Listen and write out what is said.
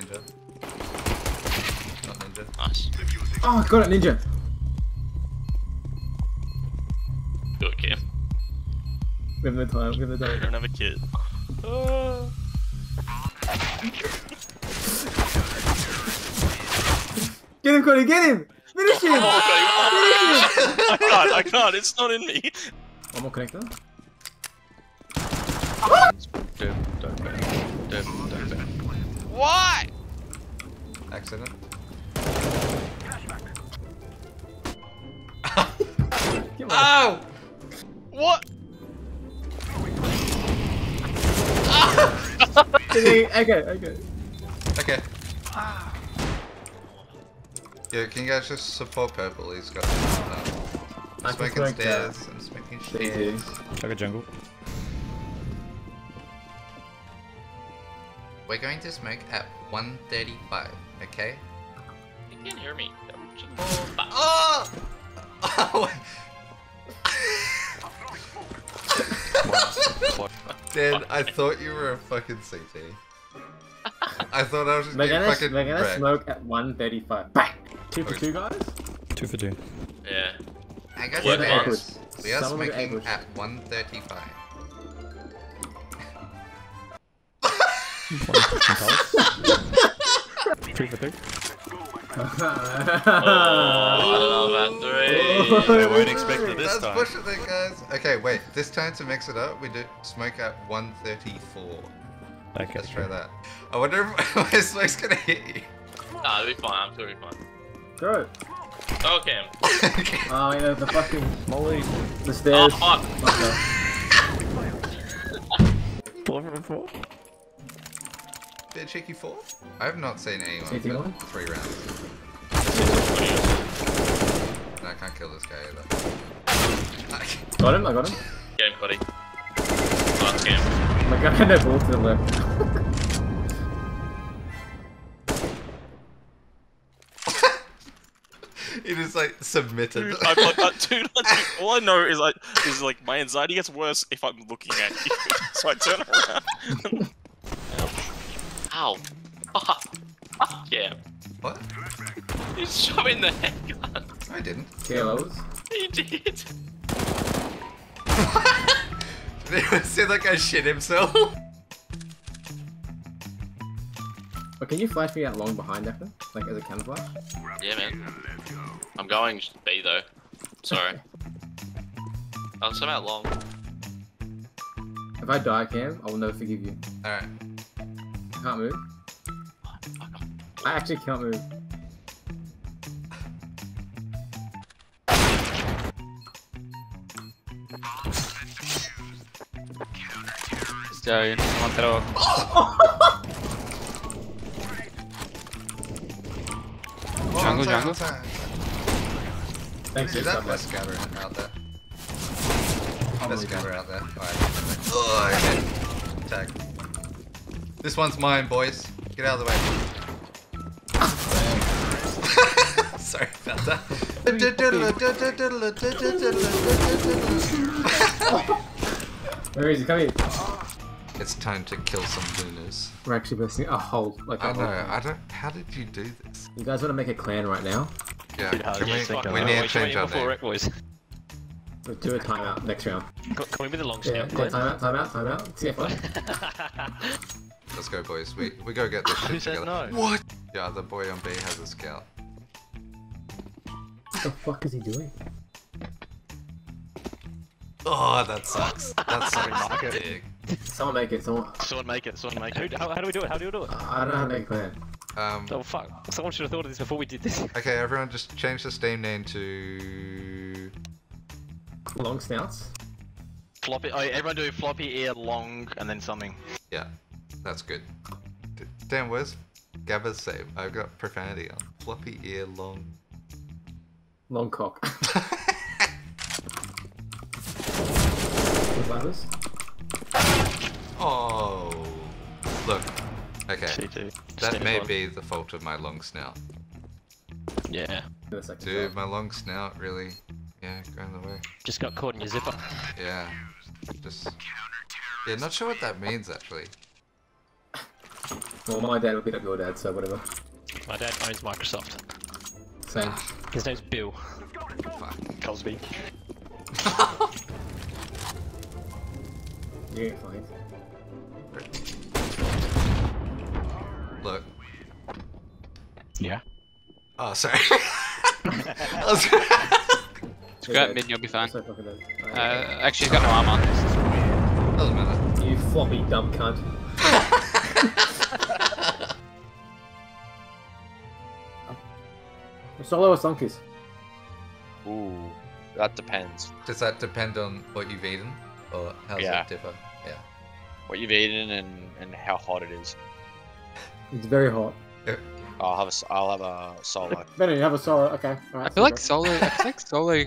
Ninja. Not Ninja. Nice. Oh, I got it, Ninja. Do it, Cam. Give him the time, give him the time. I don't have a kid. Oh. Get him, Cody, get him! Finish him! Oh, okay. Finish him! I can't, it's not in me. One more connector. Dib, don't ban. Dib, don't ban. Why? Accident. Oh! What? Okay. Okay. Yeah, can you guys just support purple? He's got smoking stairs and smoking stairs. Like a jungle. We're going to smoke at 1:35, okay? You can't hear me. Oh! Oh! Dan, I thought you were a fucking CT. I thought I was just getting fucking wrecked. We're gonna smoke at 1:35. Bang! 2 for 2, guys? 2 for 2. Yeah. I got stairs. We are smoking at 1:35. Three for 3. Oh, I don't know about 3. I won't expect it this time. Let's push it then, guys. Okay, wait. This time to mix it up, we do smoke at 1:34. Okay. Let's try that. I wonder if my smoke's gonna hit you. Nah, it'll be fine. I'm sure it'll be fine. Go. Oh, Cam. Oh, yeah, the fucking molly. The stairs. Oh, 4 for 4. Did it check you 4? I have not seen anyone for 3 rounds. No, I can't kill this guy either. I got him. Get him, Cody. Last game. My guy had no ball to the left. He just like submitted. Dude, all I know is like my anxiety gets worse if I'm looking at you. So I turn around. Ow. Oh, fuck yeah. What? You shot me in the head, God. I didn't. KLOs? He did. Did anyone say that guy shit himself? But can you flash me out long behind after? Like as a counter flash? Yeah, man. I'm going B though. Sorry. I'll swim out long. If I die, Cam, I will never forgive you. Alright. I can't move. I actually can't move. Yo, you just want that off. Jungle. Thanks, dude. Let's scatter out there. Let's scatter out there. Alright. Oh, okay. Tag. This one's mine, boys. Get out of the way. Sorry about that. Where is he? Come here. It's time to kill some Lunas. We're actually bursting a hole. Like a I don't. How did you do this? You guys want to make a clan right now? Yeah. We need to change our name. We'll do a timeout next round. Can we be the long snap? Yeah, timeout. See. Let's go, boys. We go get this shit together. No? What? Yeah, the boy on B has a scout. What the fuck is he doing? Oh, that sucks. That sucks. Big. Someone make it. How do we do it? I don't know how to make a plan. Oh fuck! Someone should have thought of this before we did this. Okay, everyone, just change the Steam name to Long Snouts. Floppy. Oh, everyone do floppy ear long and then something. Yeah. That's good. Damn, where's Gabba's save? I've got profanity on. Floppy ear long. Long cock. Oh. Look. Okay. That may be the fault of my long snout. Yeah. Dude, my long snout really. Yeah, going the way. Just got caught in your zipper. Yeah. Just. Yeah, not sure what that means actually. Well, my dad would be like your dad, so whatever. My dad owns Microsoft. Same. His name's Bill. Fuck. Cosby. You're fine. Look. Yeah. Oh, sorry. It's great, mid, you'll be fine. So actually, he's got no armor. Doesn't matter. You floppy dumb cunt. Solo or Sunkies? Ooh, that depends. Does that depend on what you've eaten? Or how does it differ? Yeah. What you've eaten and how hot it is. It's very hot. Yeah. I'll have a solo. Better have a solo, okay. All right, I feel like solo